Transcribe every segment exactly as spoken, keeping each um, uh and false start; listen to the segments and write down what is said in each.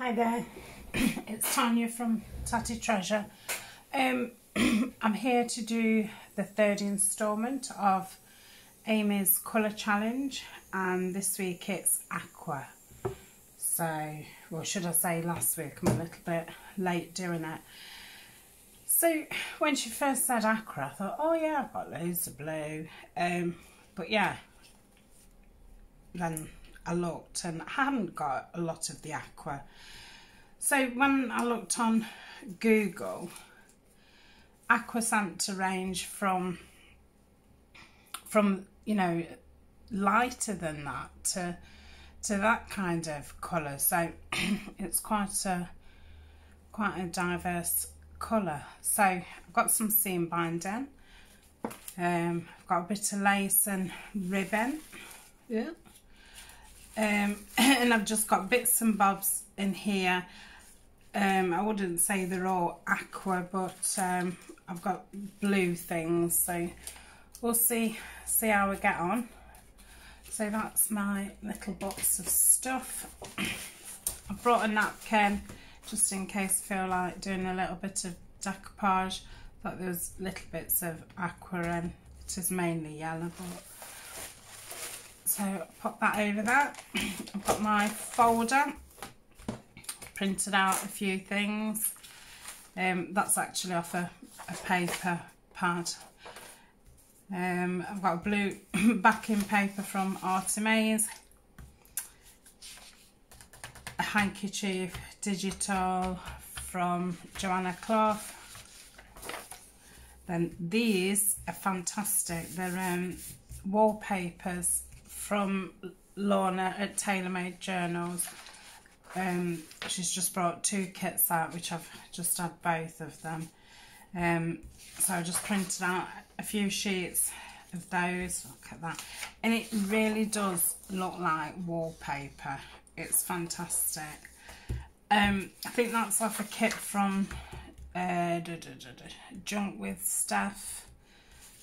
Hi there, it's Tanya from Tatty Treasure. Um, I'm here to do the third instalment of Amy's Colour Challenge, and this week it's Aqua. So, well, should I say last week, I'm a little bit late doing it. So when she first said Aqua, I thought, oh yeah, I've got loads of blue. Um, but yeah, then I looked and I hadn't got a lot of the Aqua. So when I looked on Google, Aqua seemed to range from, from you know, lighter than that to, to that kind of colour. So it's quite a, quite a diverse colour. So I've got some seam binding. Um, I've got a bit of lace and ribbon. Yeah. Um, and I've just got bits and bobs in here. Um, I wouldn't say they're all aqua, but um, I've got blue things, so we'll see see how we get on. So that's my little box of stuff. I brought a napkin just in case I feel like doing a little bit of decoupage. I thought there was little bits of aqua, and it is mainly yellow, but so pop that over there. I've got my folder, printed out a few things. Um, that's actually off a, a paper pad. Um, I've got a blue backing paper from Artymaze, a handkerchief digital from Joanna Cloth. Then these are fantastic. They're um, wallpapers from Lorna at TaylorMade Journals. Um, she's just brought two kits out, which I've just had both of them. Um, so I just printed out a few sheets of those. Look at that. And it really does look like wallpaper. It's fantastic. Um, I think that's off a kit from uh, Junk with Steph.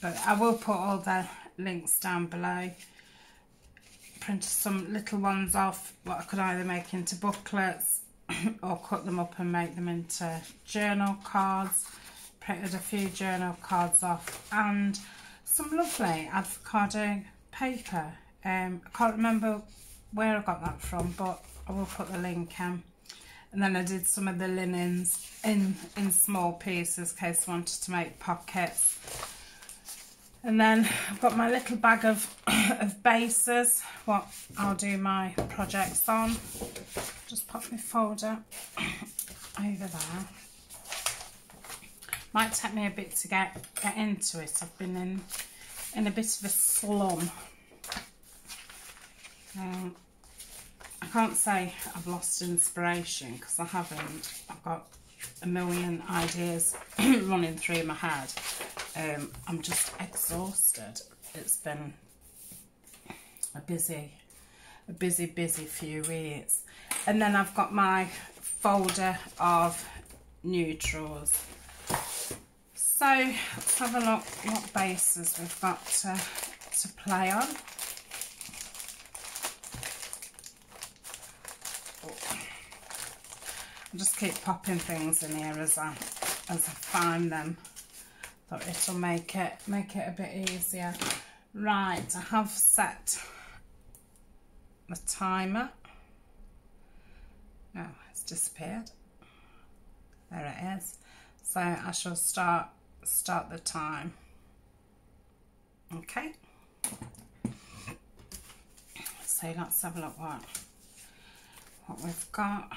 But I will put all the links down below. Printed some little ones off what I could either make into booklets or cut them up and make them into journal cards. Printed a few journal cards off and some lovely avocado paper. Um, I can't remember where I got that from, but I will put the link in. And then I did some of the linens in, in small pieces in case I wanted to make pockets. And then I've got my little bag of, of bases, what I'll do my projects on. Just pop my folder over there. Might take me a bit to get, get into it. I've been in, in a bit of a slum. Um, I can't say I've lost inspiration, because I haven't. I've got a million ideas running through my head. Um, I'm just exhausted. It's been a busy, a busy, busy few weeks. And then I've got my folder of neutrals. So let's have a look what bases we've got to, to play on. I'll just keep popping things in here as I, as I find them. Thought it'll make it make it a bit easier. Right, I have set my timer. Oh, it's disappeared. There it is. So I shall start start the time. Okay. So let's have a look what what we've got.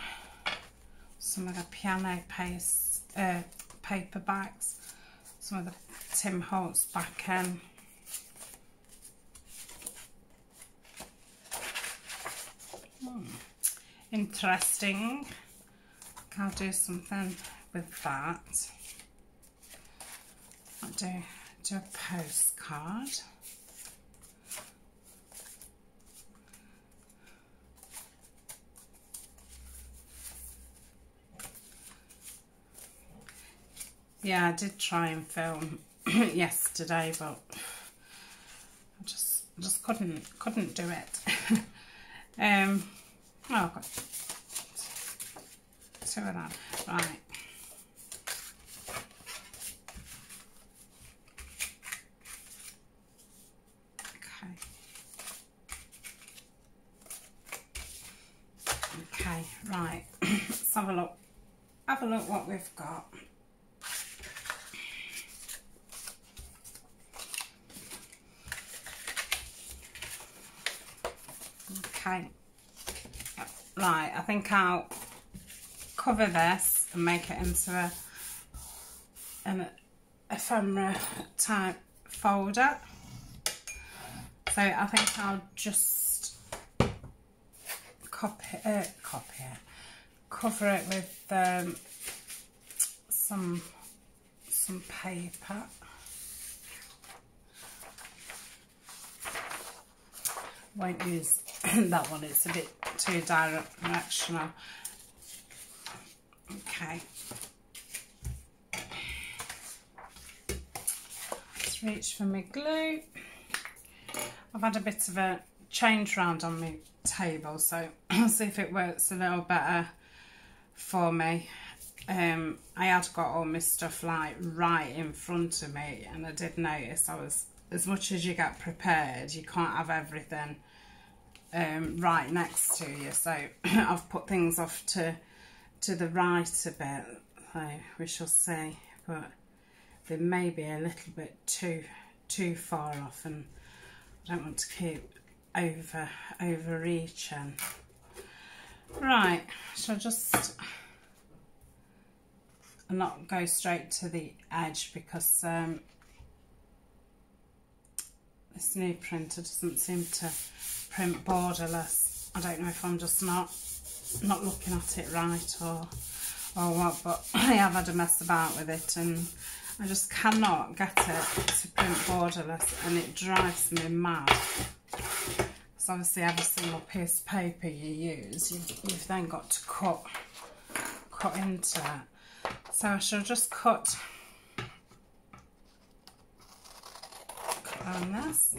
Some of the piano paste uh, paper bags. Some of the Tim Holtz back end. Hmm. Interesting. I'll do something with that. I'll do, do a postcard. Yeah, I did try and film yesterday, but I just just couldn't couldn't do it. um, oh, I've got that's who it is. Right. Okay. Okay, right. Let's have a look. Have a look what we've got. Okay. Right, I think I'll cover this and make it into a, an ephemera type folder. So I think I'll just copy it, copy it, cover it with um, some some paper. Won't use that one, it's a bit too directional. Okay. Let's reach for my glue. I've had a bit of a change round on my table, so I'll see if it works a little better for me. Um, I had got all my stuff like right in front of me, and I did notice I was, as much as you get prepared, you can't have everything um, right next to you. So I've put things off to to the right a bit, so we shall see. But they may be a little bit too too far off, and I don't want to keep over overreaching. Right, shall I just not go straight to the edge, because um, this new printer doesn't seem to print borderless. I don't know if I'm just not not looking at it right or or what, but I have had a mess about with it, and I just cannot get it to print borderless, and it drives me mad. Because obviously every single piece of paper you use, you've, you've then got to cut cut into it. So I shall just cut on this.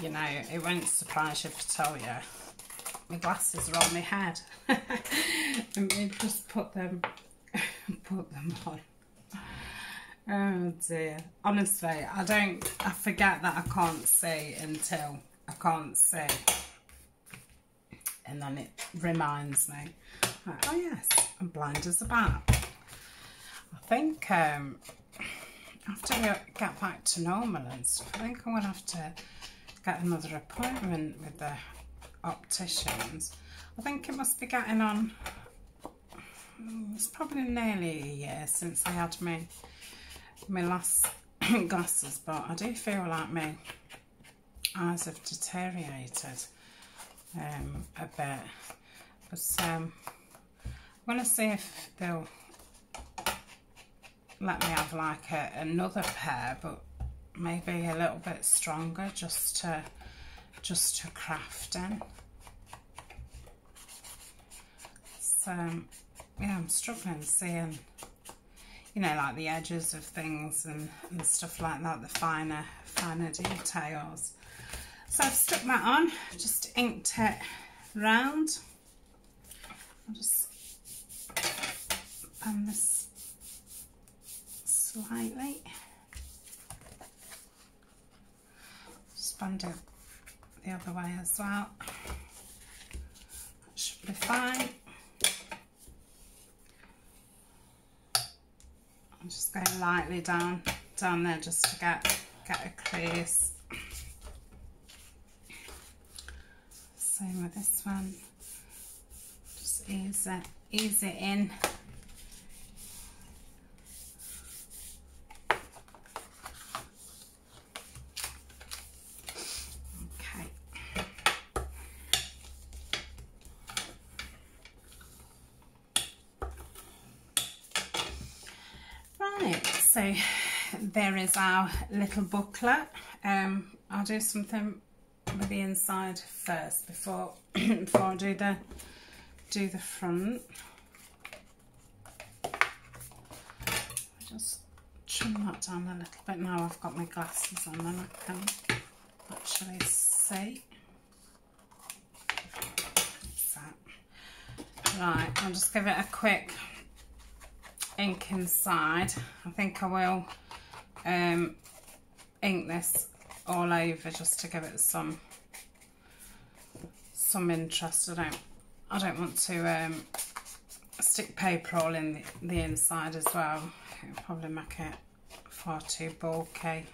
You know, it won't surprise you if I tell you. My glasses are on my head. Let me just put them, put them on. Oh dear. Honestly, I don't, I forget that I can't see until I can't see. And then it reminds me. Like, oh yes, I'm blind as a bat. I think um, after we get back to normal and stuff, I think I'm going to have to get another appointment with the opticians. I think it must be getting on, it's probably nearly a year since I had my, my last glasses, but I do feel like my eyes have deteriorated um, a bit. But um, I'm going to see if they'll let me have like a, another pair, but maybe a little bit stronger, just to just to craft in. So yeah, I'm struggling seeing, you know, like the edges of things and, and stuff like that, the finer finer details. So I've stuck that on, just inked it round. I'll just bend this slightly. Bend it the other way as well. That should be fine. I'm just going lightly down down there just to get get a crease. Same with this one. Just ease it, ease it in. So there is our little booklet. Um, I'll do something with the inside first before before I do the do the front. Just trim that down a little bit. Now I've got my glasses on and I can actually see. Right, I'll just give it a quick ink inside. I think I will um, ink this all over just to give it some some interest. I don't I don't want to um, stick paper all in the, the inside as well. It'll probably make it far too bulky.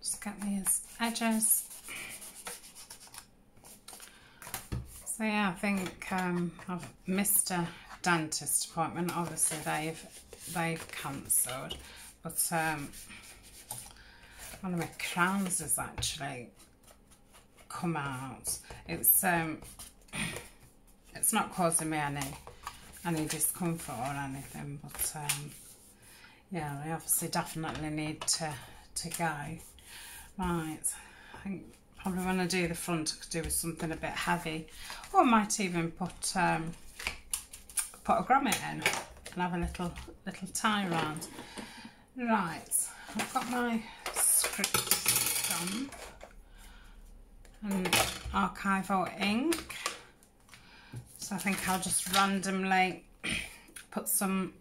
Just get these edges. So yeah, I think um, I've missed a dentist appointment. Obviously they've they've cancelled, but um, one of my crowns has actually come out. It's um, it's not causing me any any discomfort or anything, but um, yeah, they obviously definitely need to to go. Right, I think. Probably when I do the front I could do with something a bit heavy, or I might even put um, put a grommet in and have a little little tie round. Right, I've got my script stamp and archival ink, so I think I'll just randomly put some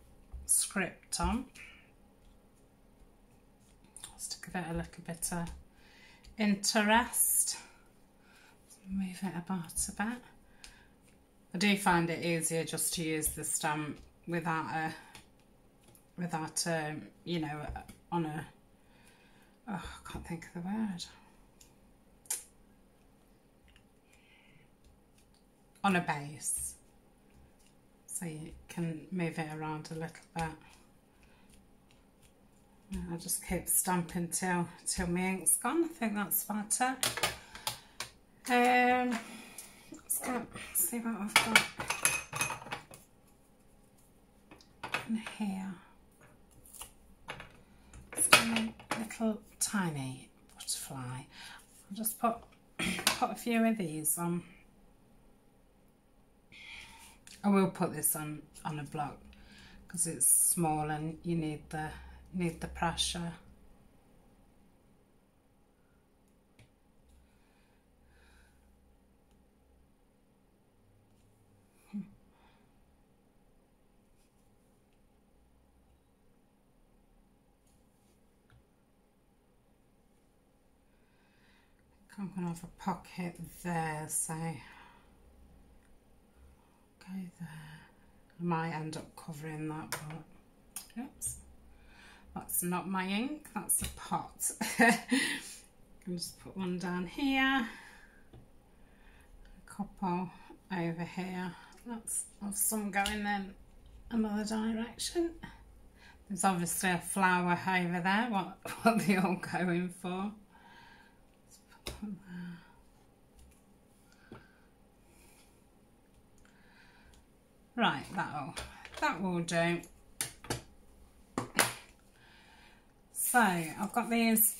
script on just to give it a little bit of interest. Move it about a bit. I do find it easier just to use the stamp without a without a you know on a oh I can't think of the word on a base, so you can move it around a little bit. I'll just keep stamping till till my ink's gone. I think that's about it. Um, let's go see what I've got in here. It's a little tiny butterfly. I'll just put put a few of these on. I will put this on on a block because it's small and you need the need the pressure. Hmm. I'm gonna have a pocket there, so go there. I might end up covering that, but oops. That's not my ink, that's a pot. I'll just put one down here, a couple over here. Let's have some going in another direction. There's obviously a flower over there, what, what they're all going for. Let's put one there. Right, that'll, that will do. So I've got these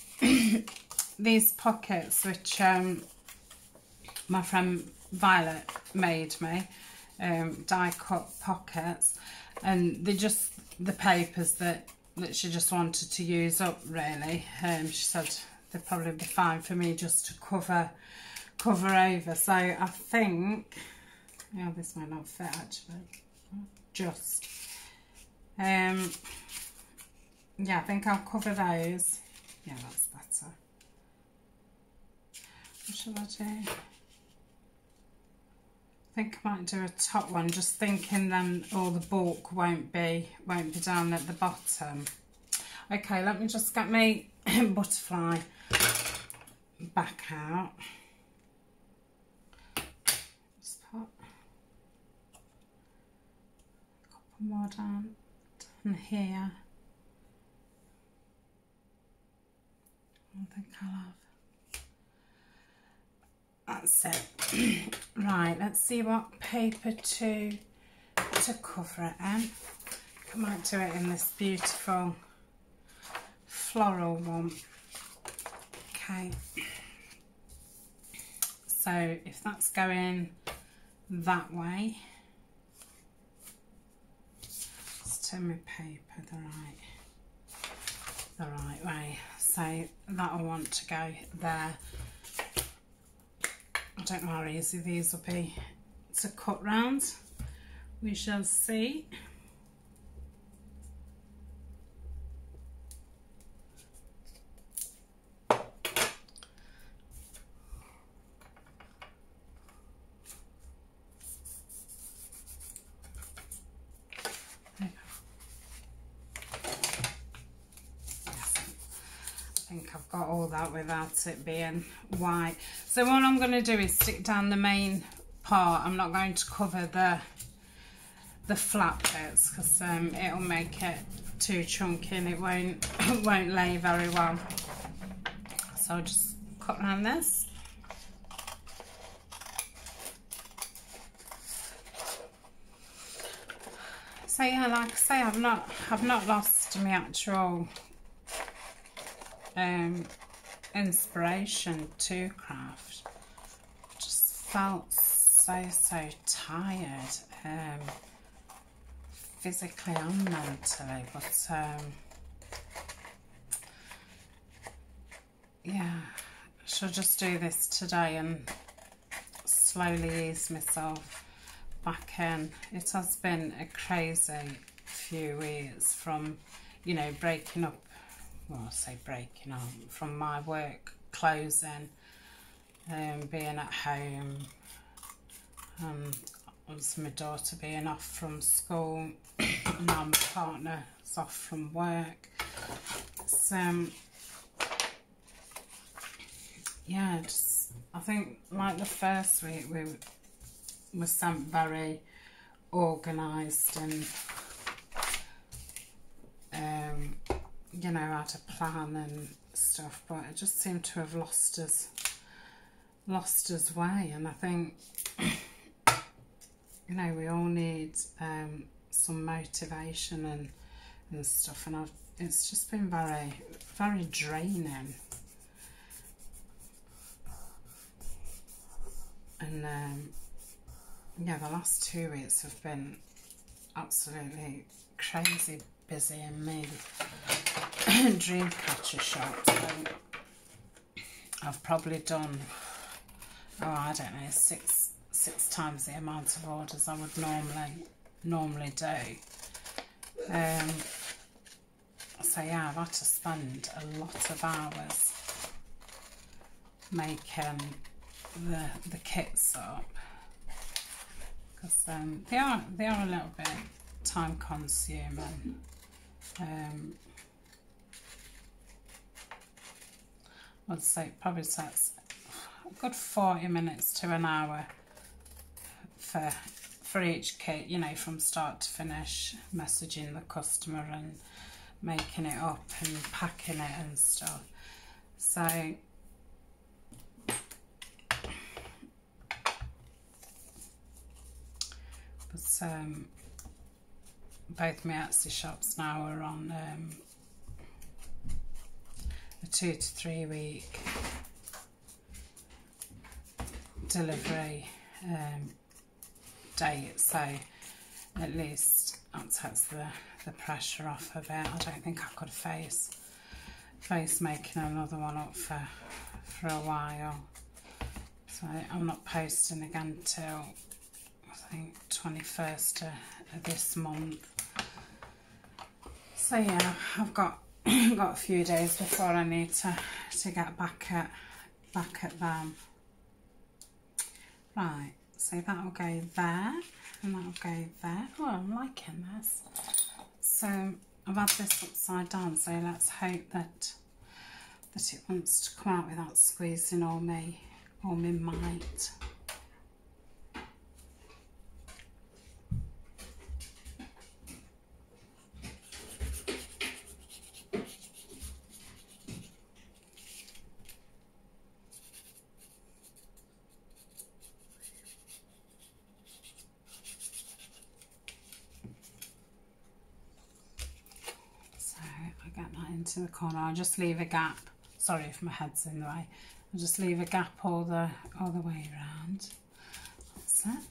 these pockets which um, my friend Violet made me, um, die cut pockets, and they're just the papers that, that she just wanted to use up really. Um, she said they'd probably be fine for me just to cover cover over. So I think, yeah, this might not fit actually, just. Um, Yeah, I think I'll cover those. Yeah, that's better. What shall I do? I think I might do a top one, just thinking then all the bulk won't be won't be down at the bottom. Okay, let me just get my butterfly back out. Just pop a couple more down, down here. I think I'll have. That's it. Right, let's see what paper to to cover it in. come out to it in this beautiful floral one. Okay, so if that's going that way, let's turn my paper the right, the right way, so that'll want to go there. I don't know how easy these will be to cut round, we shall see. Without it being white. So what I'm going to do is stick down the main part. I'm not going to cover the the flat bits because um, it'll make it too chunky and it won't it won't lay very well. So I'll just cut around this. So yeah, like I say, I've not I've not lost my actual um inspiration to craft. Just felt so so tired um physically and mentally, but um yeah, I shall just do this today and slowly ease myself back in. It has been a crazy few weeks from, you know, breaking up. Well, I say breaking up, from my work closing, um, being at home, um, obviously my daughter being off from school, and now my partner's off from work. So, um, yeah, just, I think like the first week we were sent very organised and um, you know, I had a plan and stuff, but it just seemed to have lost us, lost us way. And I think, you know, we all need um, some motivation and and stuff. And I've, it's just been very, very draining. And um, yeah, the last two weeks have been absolutely crazy busy and me dream catcher shop. So I've probably done, oh I don't know, six six times the amount of orders I would normally normally do. Um so yeah, I've had to spend a lot of hours making the the kits up because um they are they are a little bit time consuming. Um I'd say it probably takes a good forty minutes to an hour for for each kit, you know, from start to finish, messaging the customer and making it up and packing it and stuff. So but um both my Etsy shops now are on um, a two to three week delivery um, date, so at least that takes the, the pressure off of it. I don't think I could face face making another one up for, for a while. So I'm not posting again till I think twenty-first of this month. So yeah, I've got got a few days before I need to to get back at back at them. Right, so that'll go there and that'll go there. Oh, I'm liking this. So I've had this upside down, so let's hope that that it wants to come out without squeezing all me all me might. into the corner. I'll just leave a gap. Sorry if my head's in the way. I'll just leave a gap all the all the way around. That's it.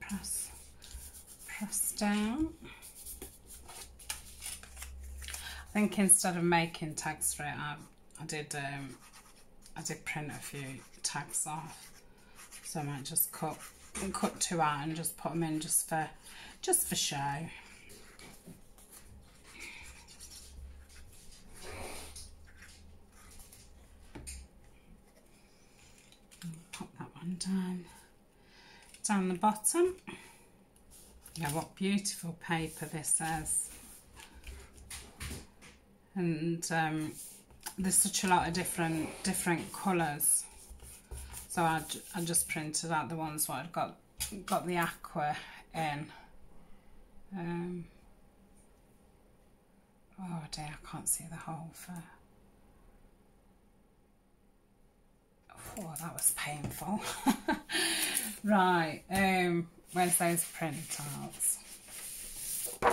Press, press down. I think instead of making tags for it, I, I did um, I did print a few tags off. So I might just cut cut two out and just put them in just for just for show. Pop that one down down the bottom. Yeah, what beautiful paper this is. And um, there's such a lot of different different colours. So I, I just printed out the ones where I'd got got the aqua in. Um, oh dear, I can't see the whole fur. Oh, that was painful. Right, um, where's those printouts? I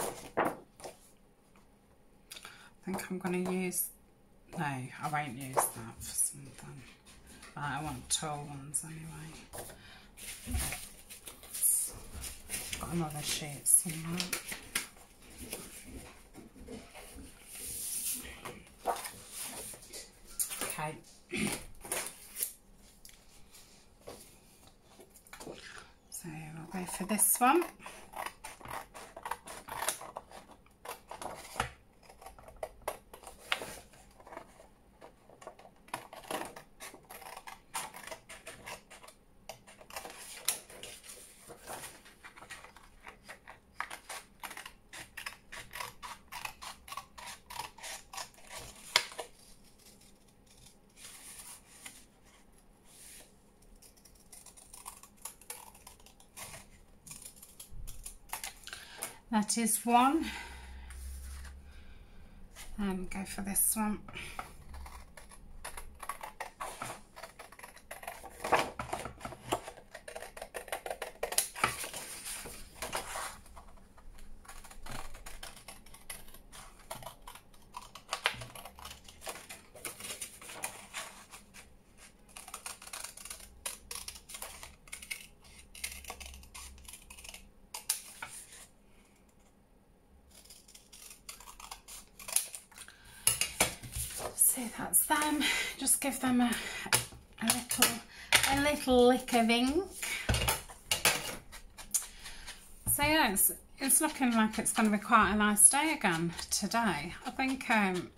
think I'm going to use... No, I won't use that for something. Right, I want tall ones anyway. Got another sheet somewhere. Okay. So we'll go for this one. That is one, and go for this one. That's them. Just give them a, a little a little lick of ink. So yeah, it's, it's looking like it's going to be quite a nice day again today. I think um,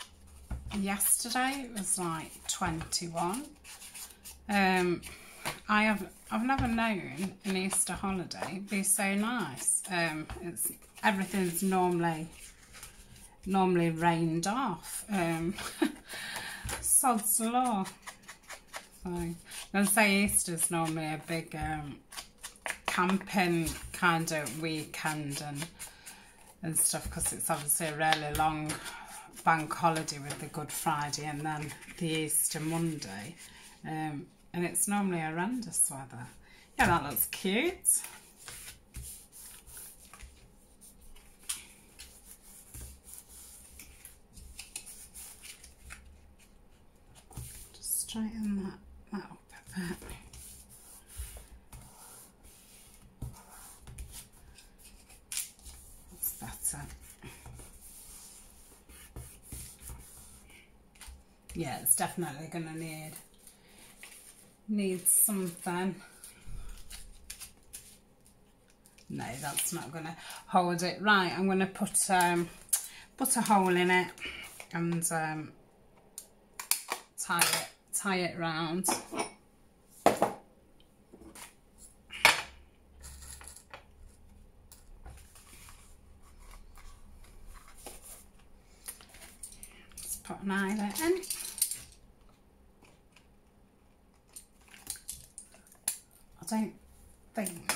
yesterday it was like twenty-one. Um, I have I've never known an Easter holiday be so nice. Um, it's everything's normally normally rained off. Um, Sod's law. So, I'd say Easter's normally a big um, camping kind of weekend and and stuff, because it's obviously a really long bank holiday with the Good Friday and then the Easter Monday, um, and it's normally horrendous weather. Yeah, that looks cute. Straighten that, that up a bit. That's better. Yeah, it's definitely gonna need need something. No, that's not gonna hold it. Right, I'm gonna put um put a hole in it and um tie it. Tie it round. Let's put an eyelet in. I don't think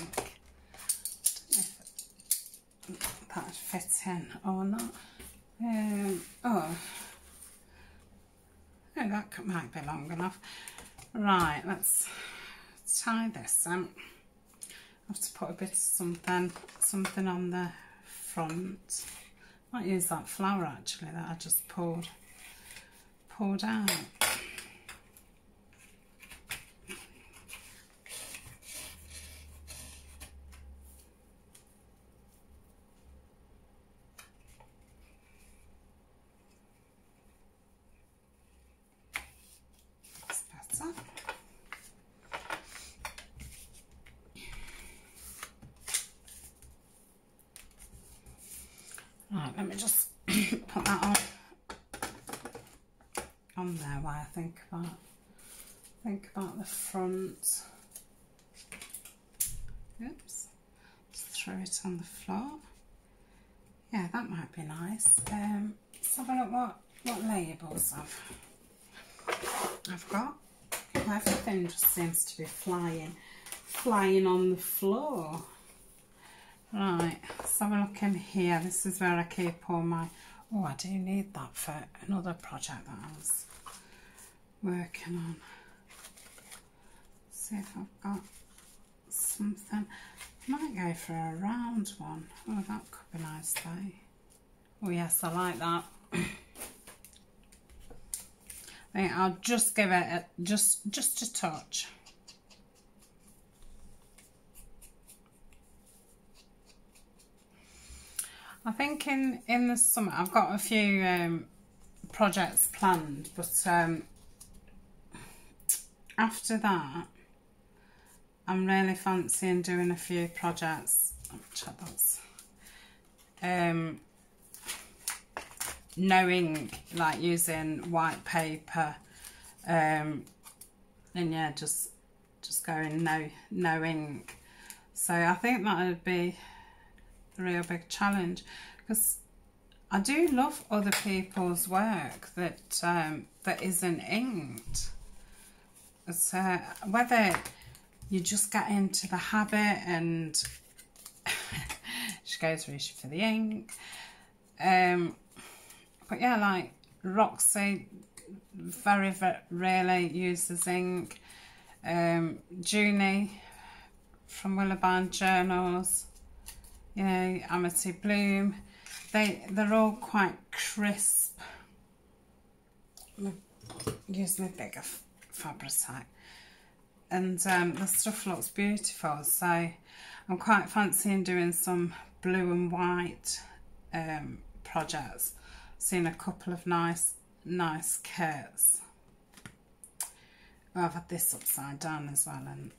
that fits in or not. Um, oh. Oh, that might be long enough. Right, let's tie this. Um, I have to put a bit of something, something on the front. Might use that flower actually that I just poured poured out. Let me just put that on on there while I think about think about the front. Oops, just throw it on the floor. Yeah, that might be nice. Um, let's have a look what what labels I've I've got. Everything just seems to be flying flying on the floor. Right, let's have a look in here. This is where I keep all my... Oh, I do need that for another project that I was working on. Let's see if I've got something. I might go for a round one. Oh, that could be nice though. Oh yes, I like that. I think I'll just give it a, just, just a touch. I think in, in the summer, I've got a few um, projects planned, but um, after that, I'm really fancying doing a few projects. Let me check those. Um, knowing, like using white paper, um, and yeah, just just going no no ink. So I think that would be a real big challenge, because I do love other people's work that um, that isn't inked. So uh, whether you just get into the habit and she goes reaching for the ink, um, but yeah, like Roxy very, very rarely uses ink. Um, Junie from Willaband Journals. You know, Amity Bloom, they, they're all quite crisp. Use my bigger Fabricite. And um, the stuff looks beautiful, so I'm quite fancying doing some blue and white um, projects. Seen a couple of nice, nice kits. Oh, I've had this upside down as well and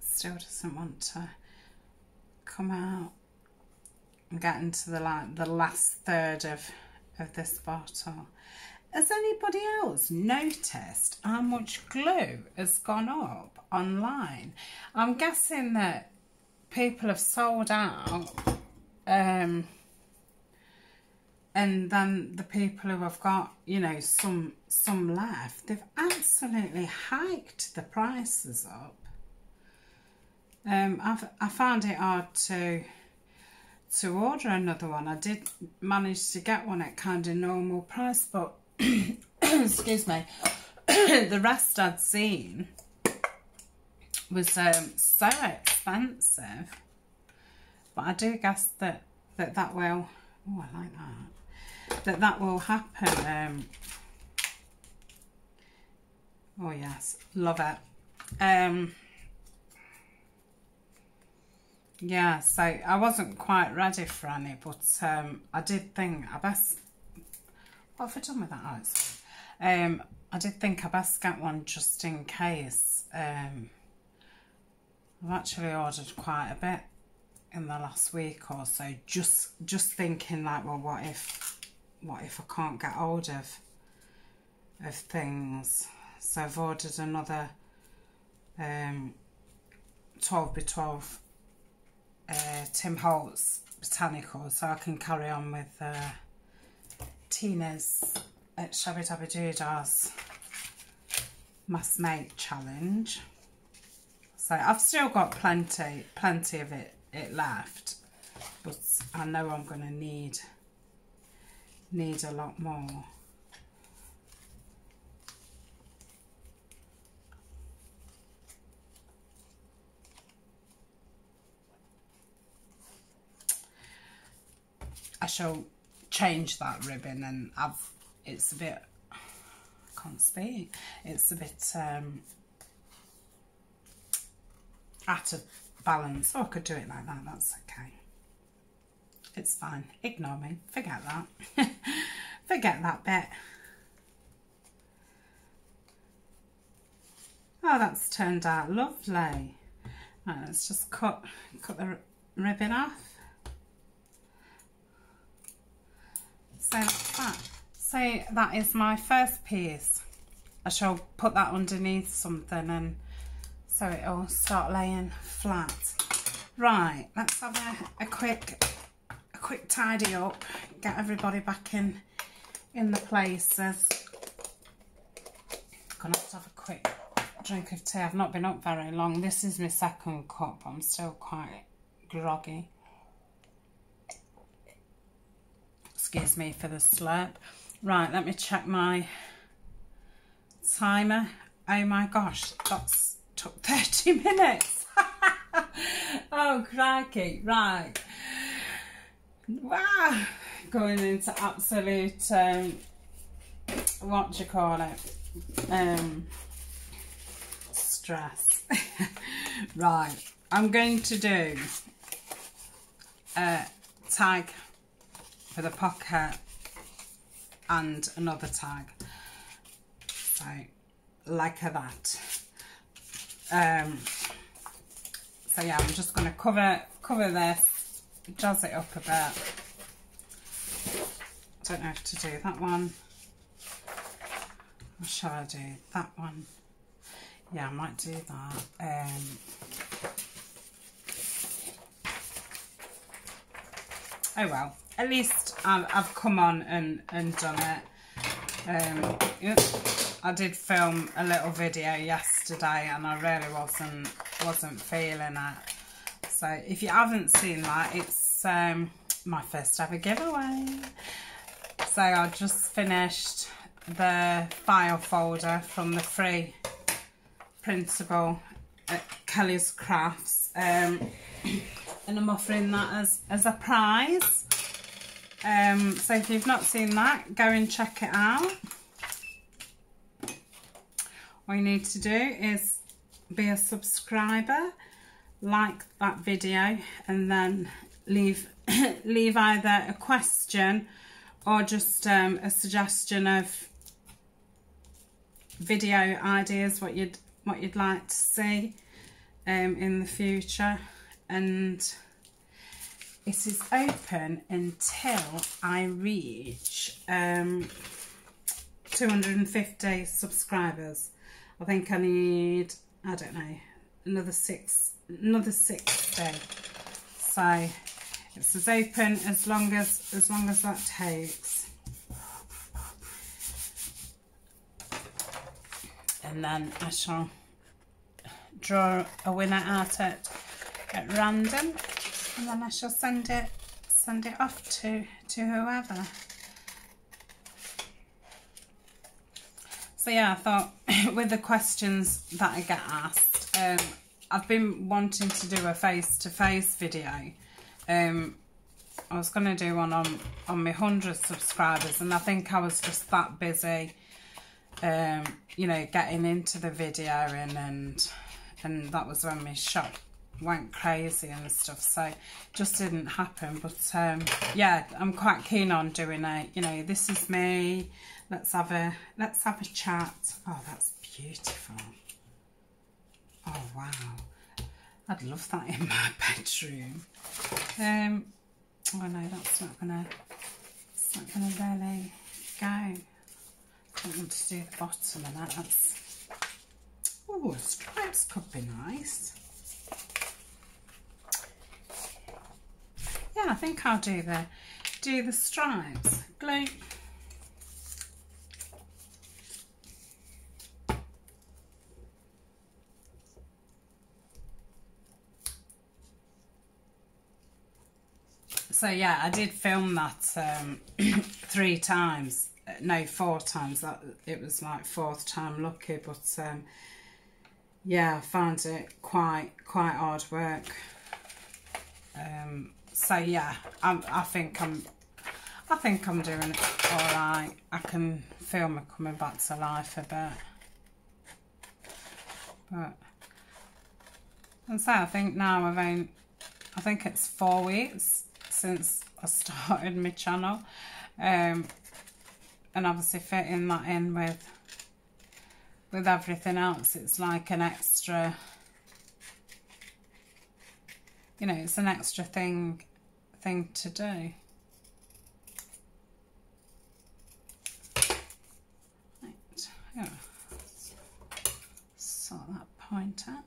still doesn't want to come out. I'm getting to the like the last third of of this bottle. Has anybody else noticed how much glue has gone up online? I'm guessing that people have sold out, um, and then the people who have got, you know, some some left, they've absolutely hiked the prices up. Um, I've, I found it hard to to order another one. I did manage to get one at kind of normal price, but excuse me, the rest I'd seen was um, so expensive. But I do guess that that, that will, oh I like that, that that will happen. Um, oh yes, love it. Um, Yeah, so I wasn't quite ready for any, but um, I did think I best... What have I done with that ice? Um, I did think I best get one just in case. Um, I've actually ordered quite a bit in the last week or so, just just thinking like, well, what if what if I can't get hold of, of things? So I've ordered another um, twelve by twelve Uh, Tim Holtz botanical, so I can carry on with uh, Tina's uh, Shabby Dabby Duda's Mass Make Challenge. So I've still got plenty, plenty of it, it left, but I know I'm going to need need a lot more. she'll change that ribbon, and I've, it's a bit, I can't speak, it's a bit um, out of balance. Oh, I could do it like that, that's okay. It's fine, ignore me, forget that. Forget that bit. Oh, that's turned out lovely. Right, let's just cut, cut the ribbon off. So that's that. So that is my first piece. I shall put that underneath something and so it'll start laying flat. Right, let's have a, a quick a quick tidy up, get everybody back in in the places. I'm gonna have to have a quick drink of tea. I've not been up very long. This is my second cup. I'm still quite groggy. Excuse me for the slurp. Right, let me check my timer. Oh my gosh, that's took thirty minutes. Oh crikey. Right, wow, going into absolute um what do you call it, um stress. Right, I'm going to do a tag for the pocket and another tag, so like that. Um, so yeah, I'm just going to cover cover this, jazz it up a bit. Don't know if to do that one, or shall I do that one? Yeah, I might do that. Um, oh well, at least I've, I've come on and, and done it. Um, I did film a little video yesterday and I really wasn't wasn't feeling it. So if you haven't seen that, it's um, my first ever giveaway. So I just finished the file folder from the free printable at Kelly's Crafts, um, and I'm offering that as, as a prize. Um, so if you've not seen that, go and check it out. All you need to do is be a subscriber, like that video, and then leave leave either a question or just um, a suggestion of video ideas, what you'd what you'd like to see um, in the future. And it is open until I reach um, two hundred fifty subscribers. I think I need, I don't know, another six, another six day. So it's as open as long as as long as that takes. And then I shall draw a winner out at at random, and then I shall send it send it off to to whoever. So yeah, I thought with the questions that I get asked, um, I've been wanting to do a face-to-face video. Um, I was going to do one on, on my one hundred subscribers, and I think I was just that busy, um, you know, getting into the video, and, and, and that was when my shop went crazy and stuff, so it just didn't happen. But um, yeah, I'm quite keen on doing it. You know, this is me. Let's have a let's have a chat. Oh, that's beautiful. Oh wow, I'd love that in my bedroom. Um, oh no, that's not gonna it's not gonna really go. I don't want to do the bottom of that. That's, oh, stripes could be nice. Yeah, I think I'll do the do the stripes. Glue. So yeah, I did film that um, three times, no, four times. That it was like fourth time lucky, but um, yeah, I found it quite quite hard work. Um, so yeah, I, I think I'm I think I'm doing all right. I can feel me coming back to life a bit. But, and so I think now I've only, I think it's four weeks since I started my channel. Um, and obviously fitting that in with, with everything else, it's like an extra, you know, it's an extra thing, thing to do. Yeah, sort that point out.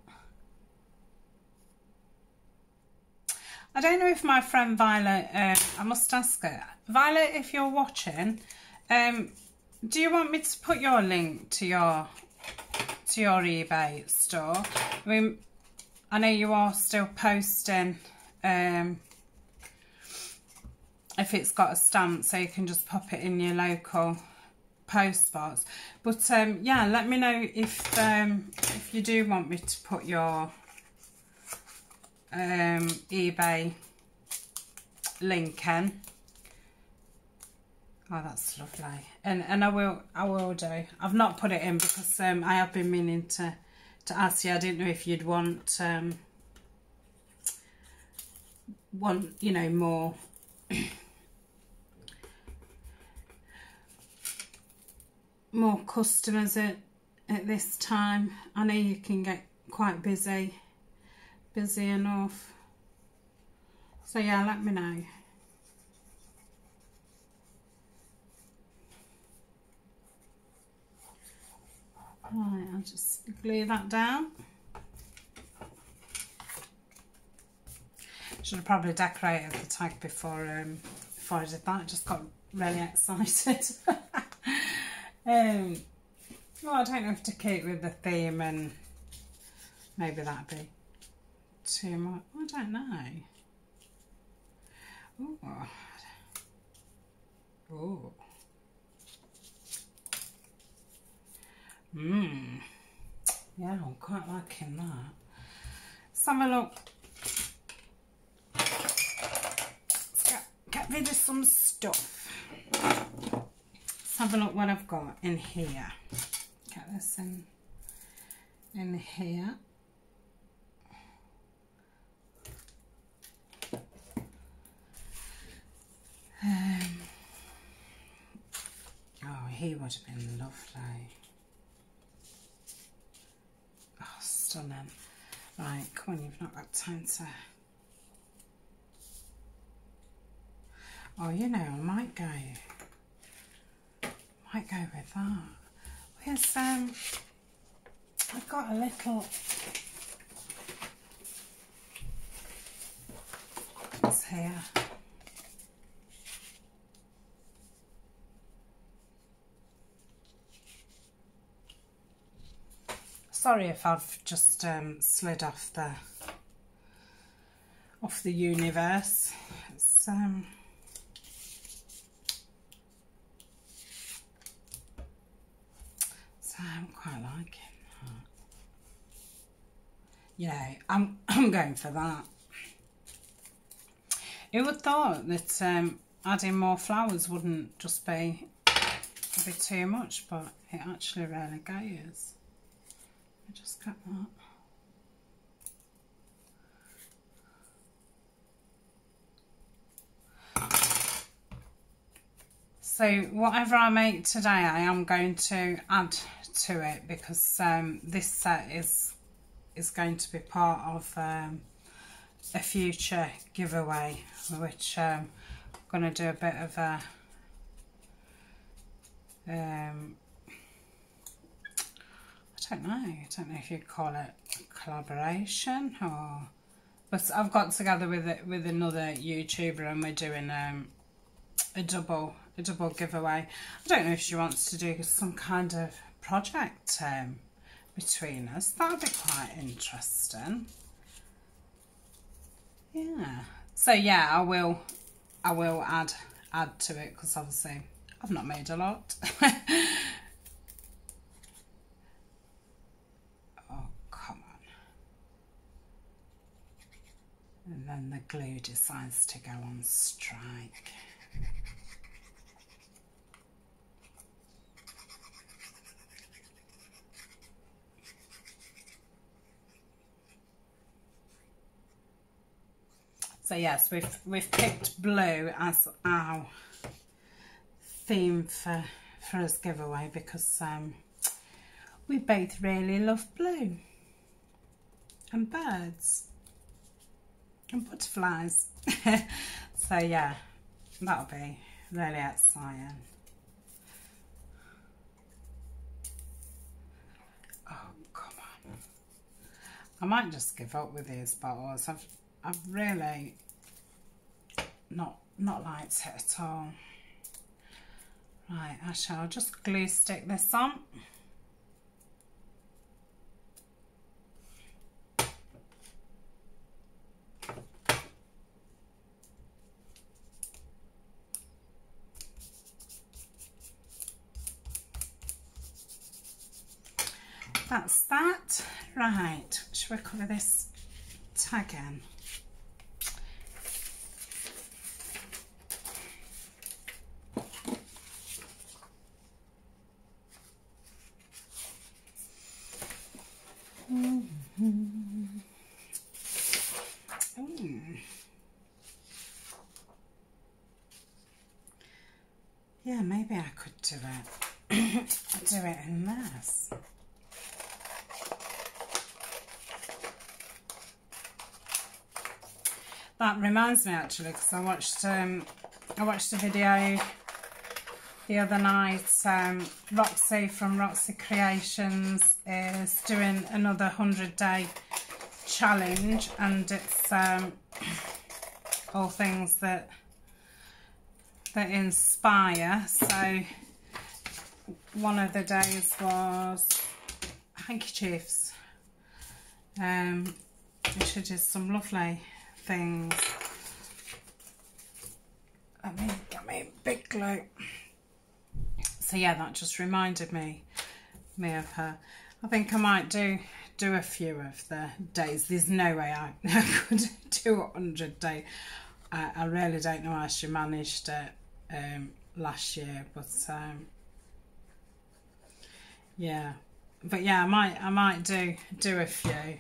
I don't know if my friend Violet, uh, I must ask her. Violet, if you're watching, um, do you want me to put your link to your to your eBay store? I mean, I know you are still posting. Um, if it's got a stamp, so you can just pop it in your local post box. But um yeah, let me know if um if you do want me to put your um eBay link in. Oh, that's lovely. And and I will I will do. I've not put it in because um I have been meaning to to ask you. I didn't know if you'd want um want, you know, more more customers at, at this time. I know you can get quite busy, busy enough. So yeah, let me know. Right, I'll just glue that down. Should have probably decorated the tag before, um, before I did that. I just got really excited. Um, well, I don't know if to keep with the theme, and maybe that'd be too much. I don't know. Ooh. Ooh. Mmm. Yeah, I'm quite liking that. Let's have a look. Let's get, get rid of some stuff. Have a look what I've got in here. Get this in in here. Um, oh, he would have been lovely. Oh, stunning. Right, come on, you've not got time to. Oh, you know, I might go. Might go with that. Where's um I've got a little, what's here? Sorry if I've just um slid off the off the universe. It's um I'm quite liking that. Yeah, I'm I'm going for that. Who would have thought that um, adding more flowers wouldn't just be be too much, but it actually really goes. I just got that. So whatever I make today, I am going to add to it, because um, this set is is going to be part of um, a future giveaway, which um, I'm going to do a bit of a um, I don't know I don't know if you'd call it a collaboration, or but I've got together with it with another YouTuber, and we're doing um, a double a double giveaway. I don't know if she wants to do some kind of project um, between us. That'll be quite interesting. Yeah. So yeah, I will. I will add add to it, because obviously I've not made a lot. Oh, come on! And then the glue decides to go on strike. So yes, we've we've picked blue as our theme for for us giveaway because um, we both really love blue and birds and butterflies. So yeah, that'll be really exciting. Oh, come on. I might just give up with these bottles. I've I've really not not liked it at all. Right, I shall just glue stick this on. That's that. Right, should we cover this tag in? Yeah, maybe I could do it. do it in this. That reminds me, actually, because I watched um, I watched a video the other night. Um, Roxy from Roxy Creations is doing another hundred day challenge, and it's um, all things that that inspire. So one of the days was handkerchiefs. Um, she did some lovely things. Let me get me a big glue. So yeah, that just reminded me me of her. I think I might do do a few of the days. There's no way I, I could do a hundred day. I, I really don't know how she managed it um, last year, but um, yeah, but yeah, I might I might do do a few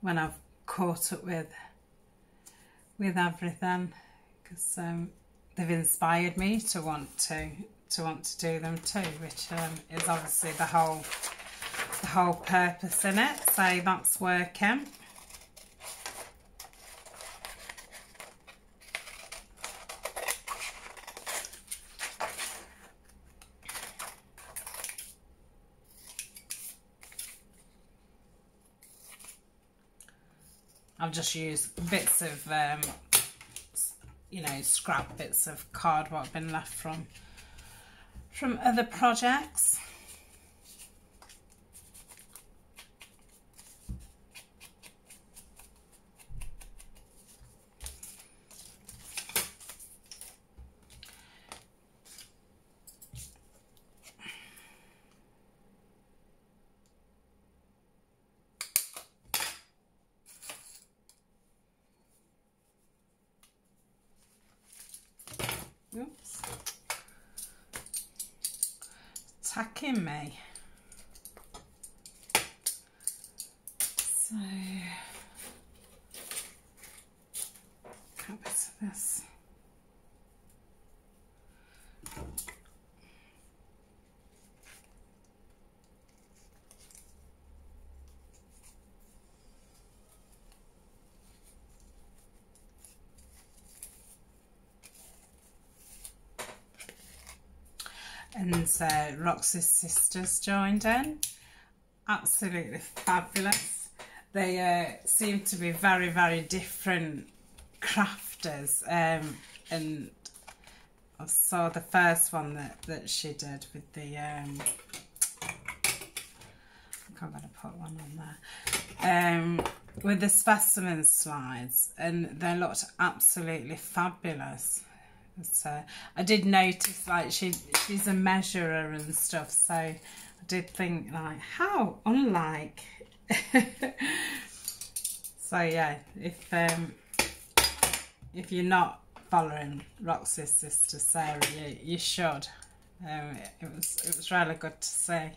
when I've caught up with with everything, because um, they've inspired me to want to to want to do them too, which um, is obviously the whole the whole purpose in it. So that's working. I've just used bits of, um, you know, scrap bits of cardboard I've been left from from other projects. Oops. Tacking me. So, can't get to this. And uh, Roxy's sisters joined in. Absolutely fabulous. They uh, seem to be very, very different crafters. Um, and I saw the first one that, that she did with the... Um, I think I'm going to put one on there. Um, with the specimen slides. And they looked absolutely fabulous. So I did notice, like, she she's a measurer and stuff, so I did think, like, how unlike. So yeah, if um if you're not following Roxy's sister Sarah, you, you should. Um it, it was it was really good to see.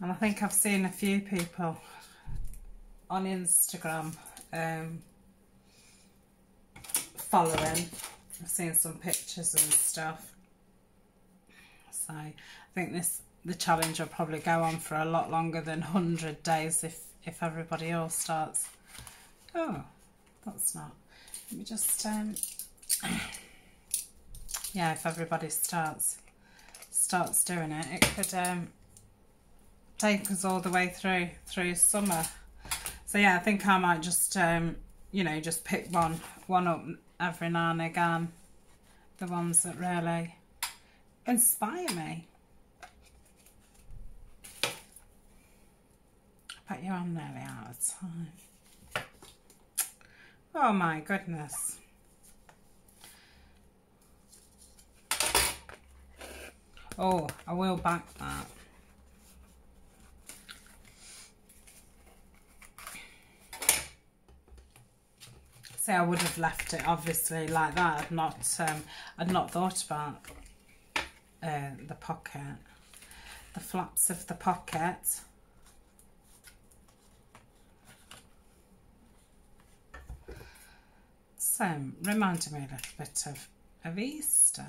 And I think I've seen a few people on Instagram um, following. I've seen some pictures and stuff. So I think this the challenge will probably go on for a lot longer than one hundred days if, if everybody else starts. Oh, that's not. Let me just, um, yeah, if everybody starts starts doing it, it could um, take us all the way through, through summer. So yeah, I think I might just, um, you know, just pick one, one up every now and again. The ones that really inspire me. I bet you I'm nearly out of time. Oh my goodness. Oh, I will back that. See, I would have left it obviously like that. I'd not, um, I'd not thought about uh, the pocket, the flaps of the pocket. Um, reminded me a little bit of, of Easter.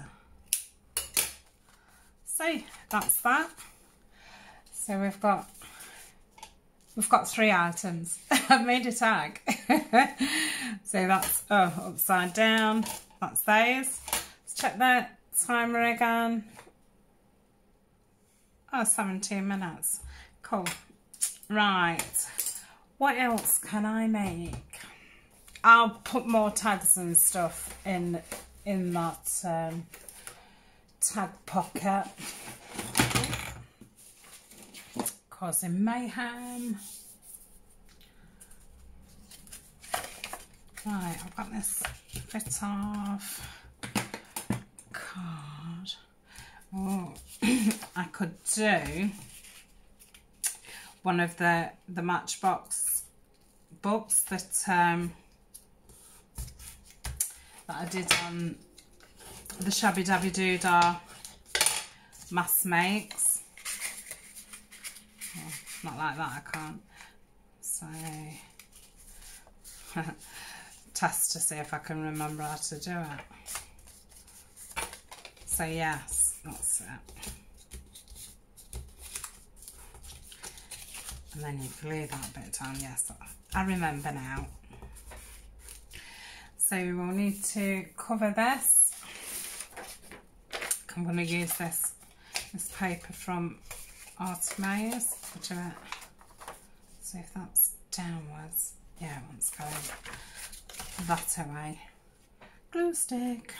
So that's that. So we've got we've got three items. I've made a tag. So that's oh upside down. That's those. Let's check that timer again. Oh, seventeen minutes. Cool. Right. What else can I make? I'll put more tags and stuff in in that um, tag pocket, causing mayhem. Right, I've got this bit off card. Oh, I could do one of the the Matchbox books that. Um, that I did on the Shabby Dabby Duda mass makes. Oh, not like that, I can't. So, test to see if I can remember how to do it. So yes, that's it. And then you glue that bit down, yes, I remember now. So we will need to cover this. I'm going to use this this paper from Artymaze. Do it. So if that's downwards, yeah, let's go that away. Glue stick.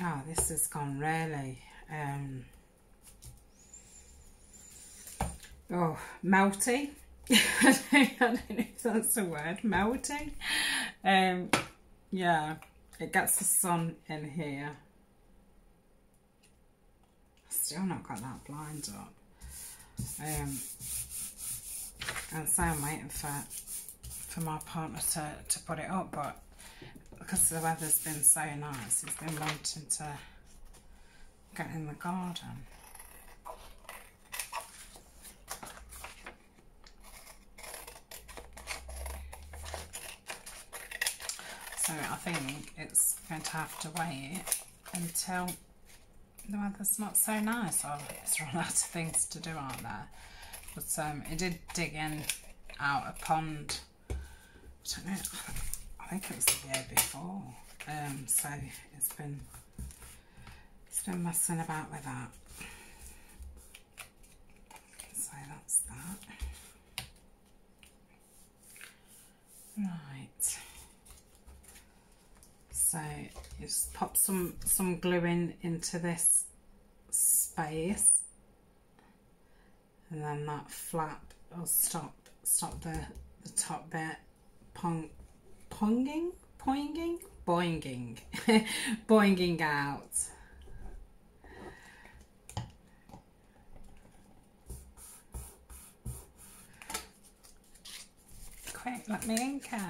Ah, oh, this has gone really. Um, Oh, melty. I don't know if that's a word, melty. Um, yeah, it gets the sun in here. Still not got that blind up. Um, and so I'm waiting for, for my partner to, to put it up, but because the weather's been so nice, he's been wanting to get in the garden. So I think it's going to have to wait until the weather's not so nice. Oh, there's a lot of things to do out there. But um, it did dig in out a pond. I don't know, I think it was the year before. Um, so it's been, it's been messing about with that. So that's that. Right. So you just pop some, some glue in into this space, and then that flap will stop stop the, the top bit pong, ponging, poinging, boinging, boinging out. Quick, let me ink it.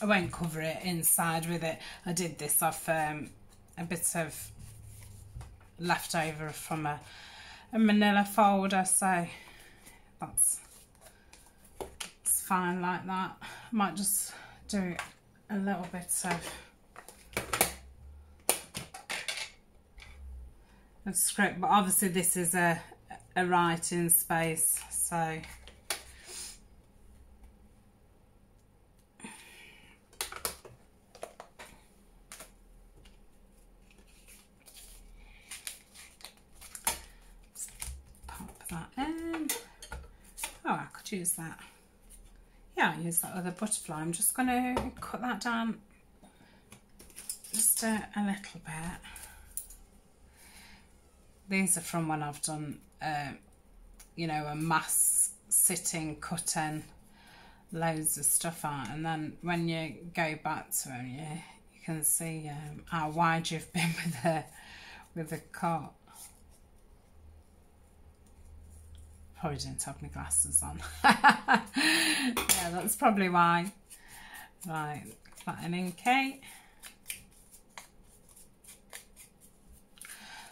I won't cover it inside with it. I did this off um, a bit of leftover from a, a manila folder, so that's it's fine like that. Might just do a little bit of, of script, but obviously this is a, a writing space, so use that. Yeah, I use that other butterfly. I'm just going to cut that down just a, a little bit. These are from when I've done, uh, you know, a mass sitting, cutting loads of stuff out, and then when you go back to them, you, you can see um, how wide you've been with the with the cut. Probably didn't have my glasses on. Yeah, that's probably why. Right, flattening cake.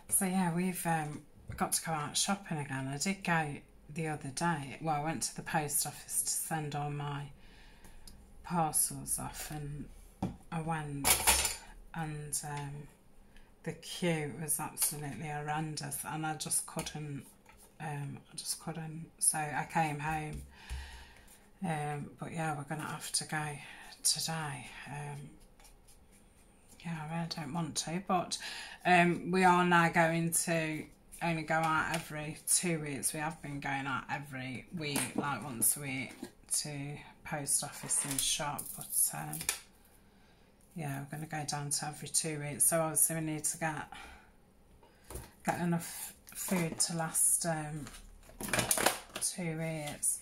So yeah, we've um, got to go out shopping again. I did go the other day. Well, I went to the post office to send all my parcels off, and I went, and um, the queue was absolutely horrendous, and I just couldn't. Um, I just couldn't, so I came home, um, but yeah, we're going to have to go today. Um, yeah, I really don't want to, but um, we are now going to only go out every two weeks. We have been going out every week, like once a week, to post office and shop, but um, yeah, we're going to go down to every two weeks, so obviously we need to get, get enough food to last um, two weeks.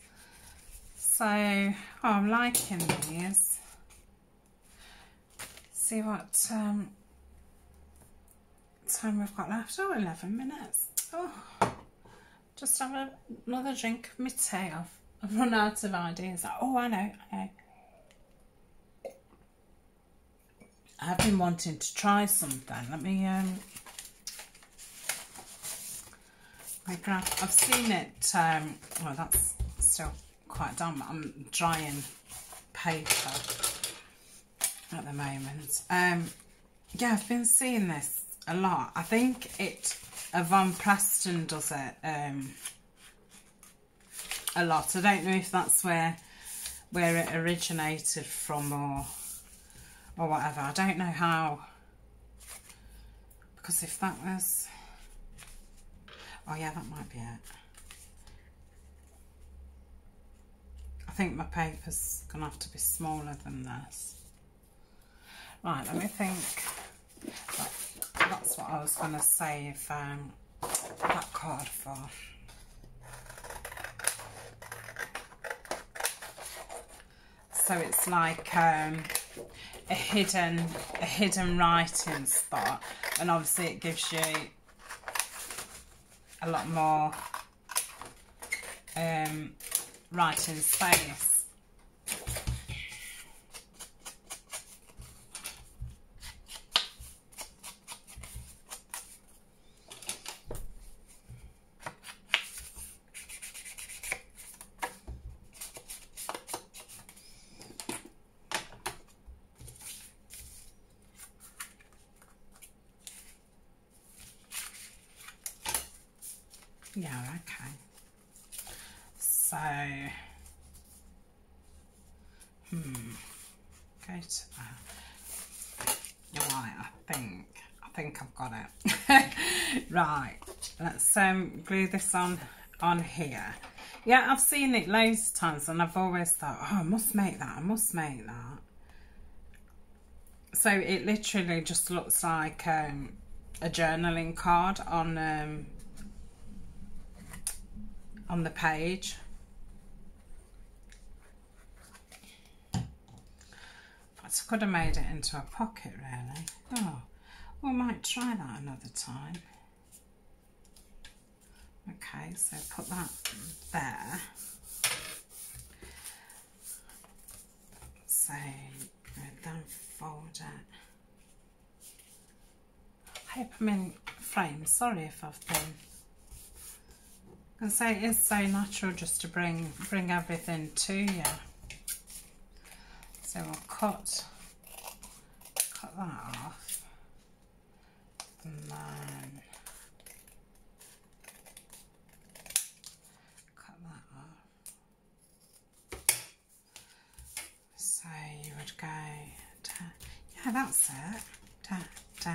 So, oh, I'm liking these. See what um, time we've got left. Oh, eleven minutes. Oh, just have a, another drink of my tea. I've, I've run out of ideas. Oh, I know, I know. I've been wanting to try something. Let me... Um, I've seen it, um, well, that's still quite done, but I'm drying paper at the moment. Um, yeah, I've been seeing this a lot. I think it, a Von Preston does it um, a lot. I don't know if that's where where it originated from or or whatever. I don't know how, because if that was... Oh yeah, that might be it. I think my paper's going to have to be smaller than this. Right, let me think. That, that's what I was going to save um, that card for. So it's like um, a hidden, a hidden writing spot, and obviously it gives you a lot more um, writing space. Right, let's um, glue this on on here. Yeah, I've seen it loads of times, and I've always thought, oh, I must make that, I must make that. So it literally just looks like um, a journaling card on um, on the page. But I could have made it into a pocket, really. Oh, we might try that another time. Okay, so put that there. So, uh, fold it. I hope I'm in frame. Sorry if I've been. I say it is so natural just to bring bring everything to you. So we'll cut cut that off, and then cut that off. So you would go da, yeah, that's it. Da, da, da.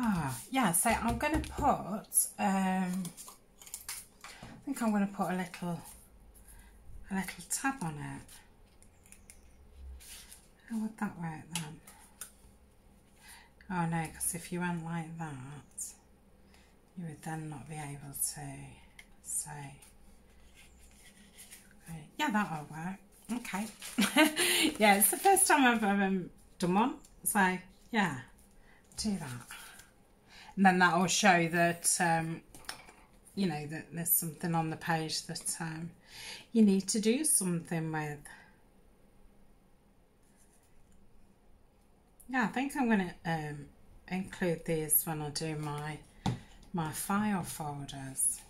Ah, yeah, so I'm going to put, um, I think I'm going to put a little, a little tab on it. How would that work then? Oh no, because if you went like that, you would then not be able to, so, okay. Yeah, that'll work, okay. Yeah, it's the first time I've um, done one, so yeah, do that. And then that will show that, um, you know, that there's something on the page that um, you need to do something with. Yeah, I think I'm going to um, include these when I do my, my file folders.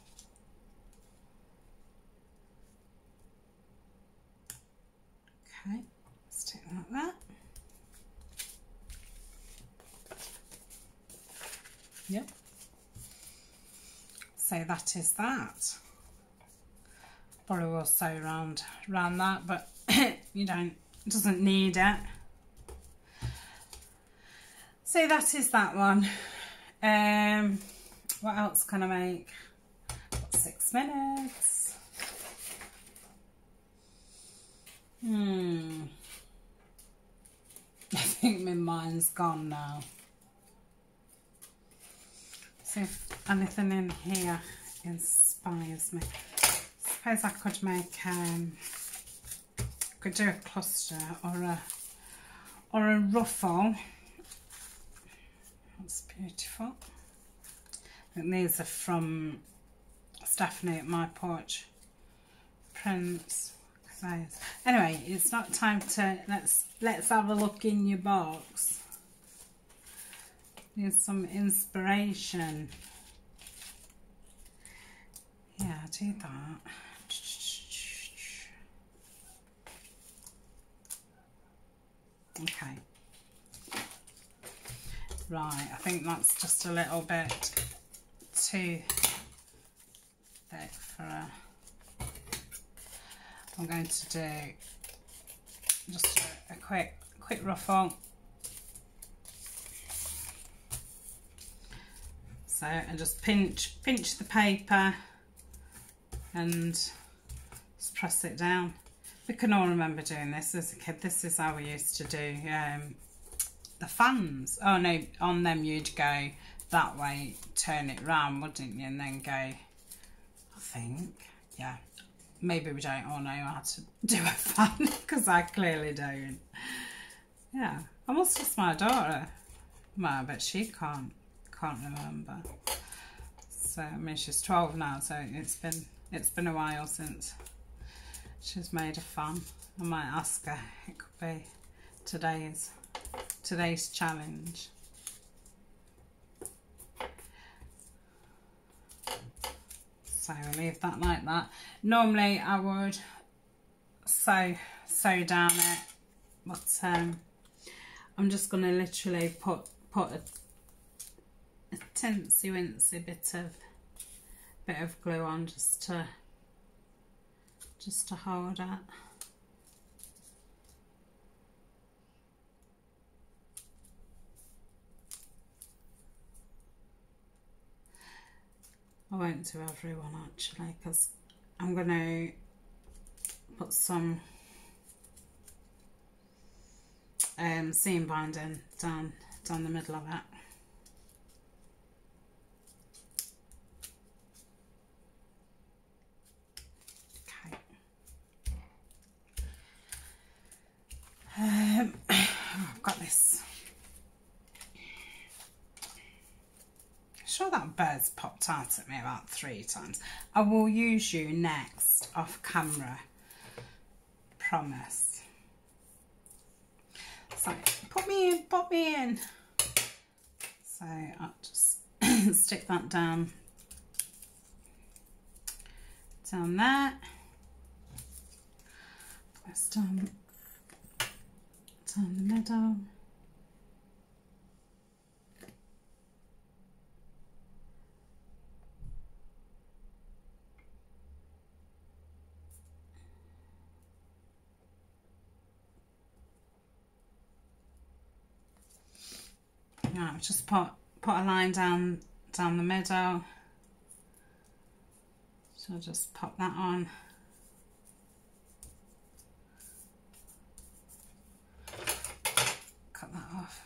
Okay, stick that there. Yep. So that is that. Probably will sew round round that, but you don't it doesn't need it. So that is that one. Um what else can I make? Got six minutes. Hmm. I think my mind's gone now. See if anything in here inspires me. I suppose I could make, um, could do a cluster or a, or a ruffle. That's beautiful. And these are from Stephanie at My Porch Prints. Anyway, it's not time to, let's, let's have a look in your box. Need some inspiration. Yeah, do that. Okay. Right, I think that's just a little bit too thick for a... I'm going to do just a quick, quick ruffle. So I just pinch, pinch the paper and just press it down. We can all remember doing this as a kid. This is how we used to do um, the fans. Oh no, on them you'd go that way, turn it round, wouldn't you? And then go, I think, yeah. Maybe we don't all know how to do a fan because I clearly don't. Yeah, I must ask my daughter, Ma, but she can't. Can't remember. So I mean, she's twelve now, so it's been it's been a while since she's made a fan. I might ask her. It could be today's today's challenge. So we leave that like that. Normally I would sew sew down it, but um, I'm just gonna literally put put a a tinsy wincy bit of bit of glue on just to just to hold it. I won't do everyone actually because I'm gonna put some um seam binding down down the middle of it. Um, oh, I've got this. I'm sure that bird's popped out at me about three times. I will use you next off camera. Promise. So pop me in, pop me in. So I'll just stick that down, down there. Press down, down the middle. Right, just put put a line down down the middle. So I'll just pop that on. Cut that off.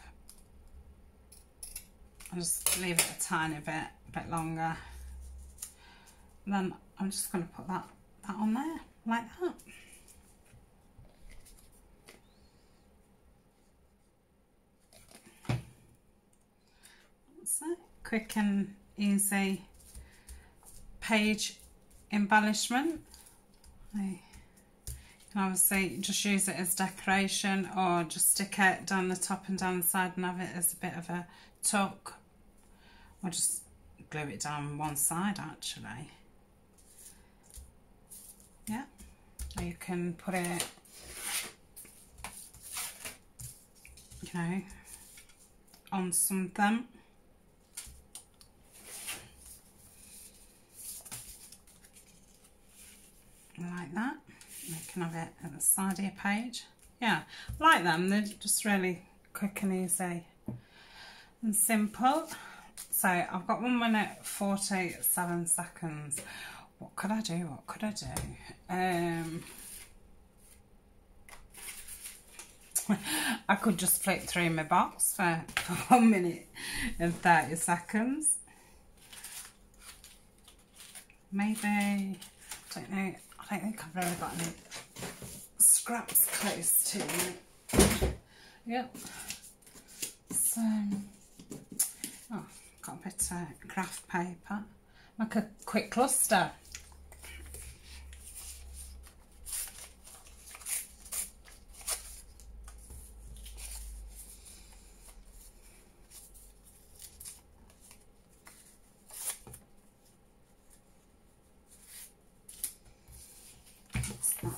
I'll just leave it a tiny bit, a bit longer. And then I'm just going to put that that on there like that. Quick and easy page embellishment. You can obviously just use it as decoration or just stick it down the top and down the side and have it as a bit of a tuck, or just glue it down one side actually. Yeah, you can put it, you know, on something. Like that. You can have it at the side of your page. Yeah, like them, they're just really quick and easy and simple. So I've got one minute forty-seven seconds. What could I do? What could I do? Um, I could just flip through my box for, for one minute and thirty seconds. Maybe, I don't know. I don't think I've really got any scraps close to me. Yep. So, oh, got a bit of craft paper. Make a quick cluster.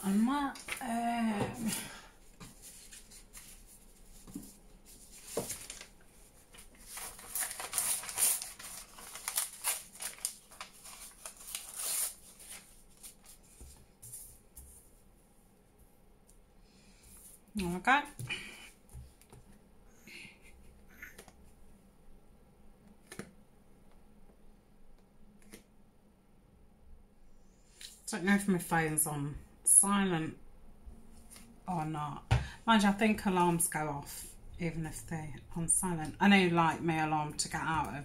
And that, um, okay. Don't know if my phone's on silent or not. Mind you, I think alarms go off even if they're on silent. I know, like, my alarm to get out of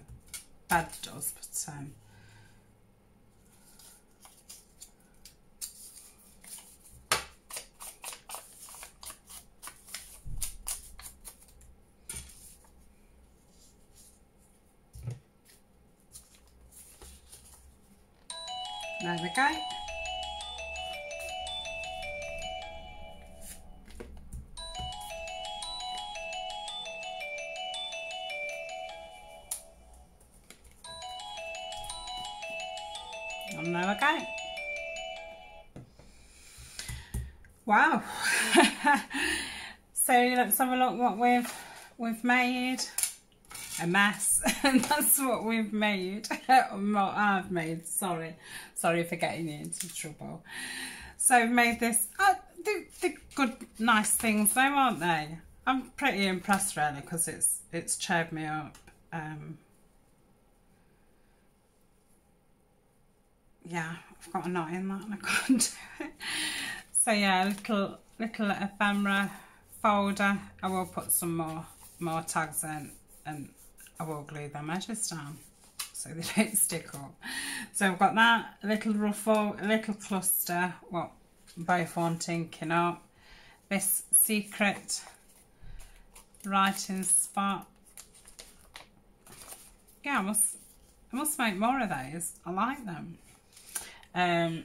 bed does, but um there we go. Okay. Wow. So let's have a look what we've we've made. A mess. And that's what we've made. What I've made. Sorry. Sorry for getting you into trouble. So I've made this. Oh, they're, they're good, nice things though, aren't they? I'm pretty impressed really, because it's it's cheered me up. Um, Yeah, I've got a knot in that and I can't do it. So yeah, a little, little ephemera folder. I will put some more more tags in and I will glue them edges down so they don't stick up. So I've got that, a little ruffle, a little cluster, what both want inking up. This secret writing spot. Yeah, I must, I must make more of those. I like them. Um,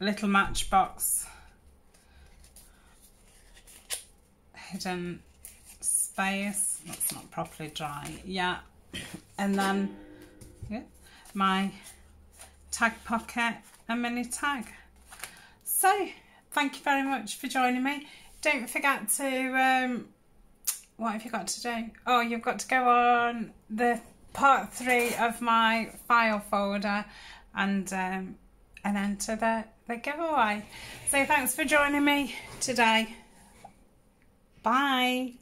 little matchbox hidden space. That's not properly dry. Yeah. And then yeah, my tag pocket and mini tag. So thank you very much for joining me. Don't forget to um what have you got to do? Oh, you've got to go on the part three of my file folder and um and enter the, the giveaway. So thanks for joining me today. Bye.